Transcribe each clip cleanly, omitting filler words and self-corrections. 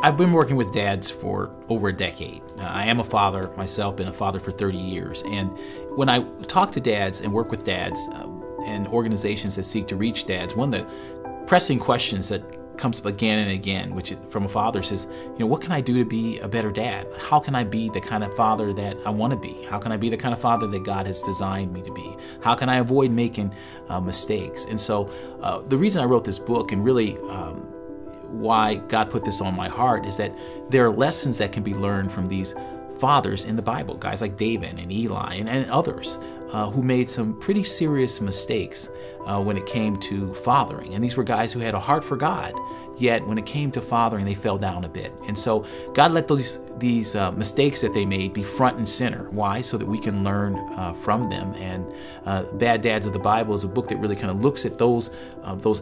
I've been working with dads for over a decade. I am a father myself, been a father for 30 years. And when I talk to dads and work with dads and organizations that seek to reach dads, one of the pressing questions that comes up again and again, which from a father says, you know, what can I do to be a better dad? How can I be the kind of father that I want to be? How can I be the kind of father that God has designed me to be? How can I avoid making mistakes? And so the reason I wrote this book, and really why God put this on my heart, is that there are lessons that can be learned from these fathers in the Bible, guys like David and Eli and others who made some pretty serious mistakes when it came to fathering. And these were guys who had a heart for God, yet when it came to fathering, they fell down a bit. And so God let these mistakes that they made be front and center. Why? So that we can learn from them. And Bad Dads of the Bible is a book that really kind of looks at those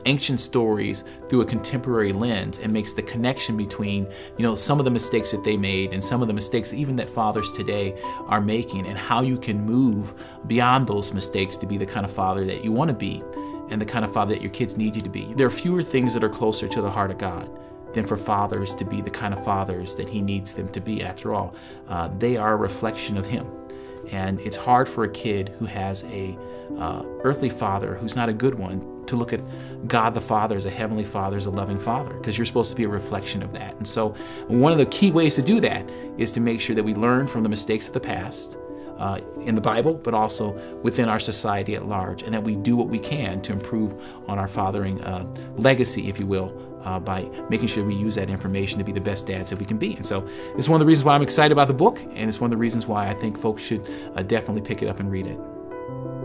ancient stories through a contemporary lens and makes the connection between, you know, some of the mistakes that they made and some of the mistakes even that fathers today are making, and how you can move beyond those mistakes to be the kind of father that you want to be and the kind of father that your kids need you to be. There are fewer things that are closer to the heart of God than for fathers to be the kind of fathers that He needs them to be. After all, they are a reflection of Him. And it's hard for a kid who has a earthly father who's not a good one to look at God the Father as a heavenly Father, as a loving Father, because you're supposed to be a reflection of that. And so one of the key ways to do that is to make sure that we learn from the mistakes of the past, in the Bible, but also within our society at large, and that we do what we can to improve on our fathering legacy, if you will, by making sure we use that information to be the best dads that we can be. And so it's one of the reasons why I'm excited about the book, and it's one of the reasons why I think folks should definitely pick it up and read it.